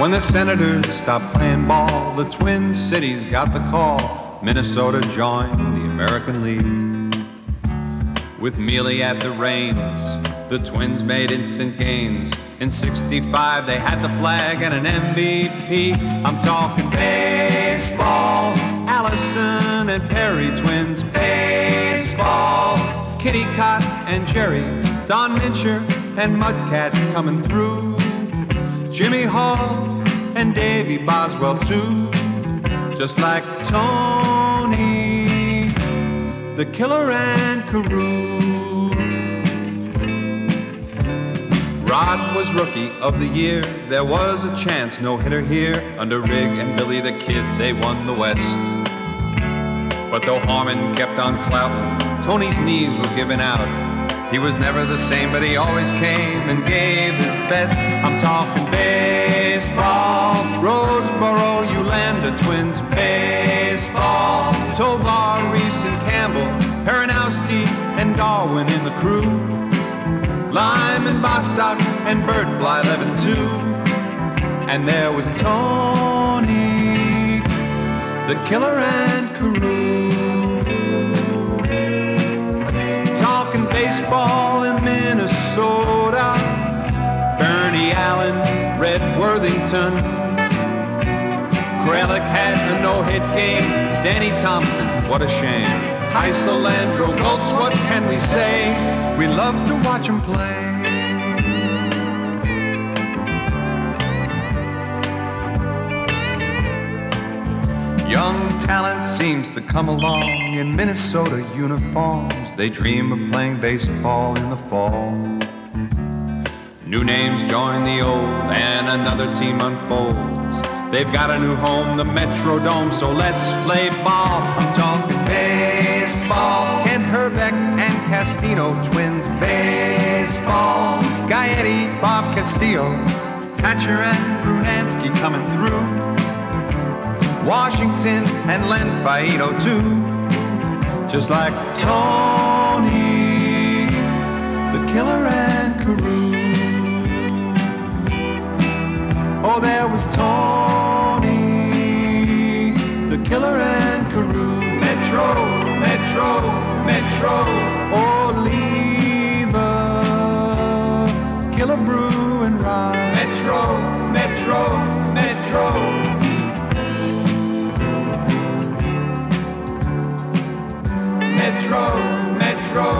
When the Senators stopped playing ball, the Twin Cities got the call. Minnesota joined the American League. With Mealy at the reins, the Twins made instant gains. In 65, they had the flag and an MVP. I'm talking baseball. Allison and Perry Twins, baseball. Kitty Cott and Jerry, Don Mincher and Mudcat coming through. Jimmy Hall and Davy Boswell too. Just like Tony, the Killer and Carew. Rod was Rookie of the Year. There was a chance, no hitter here. Under Rigg and Billy the Kid, they won the West. But though Harmon kept on clouting, Tony's knees were giving out. He was never the same, but he always came and gave his best. I'm talking baseball. Roseboro, Eulander, Twins, baseball. Tovar, Reese, and Campbell, Perinowski, and Darwin in the crew. Lime and Bostock, and Bert Bly, Levin, too. And there was Tony, the Killer and Carew. Talking baseball in Minnesota. Bernie Allen, Red Worthington. Kralik had a no-hit game. Danny Thompson, what a shame. Hisalandro, Goltz, what can we say? We love to watch him play. Young talent seems to come along in Minnesota uniforms. They dream of playing baseball in the fall. New names join the old and another team unfolds. They've got a new home, the Metrodome, so let's play ball. I'm talking baseball. Kent Herbeck and Castino, Twins, baseball. Gaetti, Bob Castillo, Hatcher and Brunansky coming through. Washington and Len Faito too, just like Tony, the Killer and Carew. Oh, there was Tony, the Killer and Carew. Metro, Metro, Metro, Oliva, Killebrew and Rye. Metro, Metro, Metro. Metro, Metro.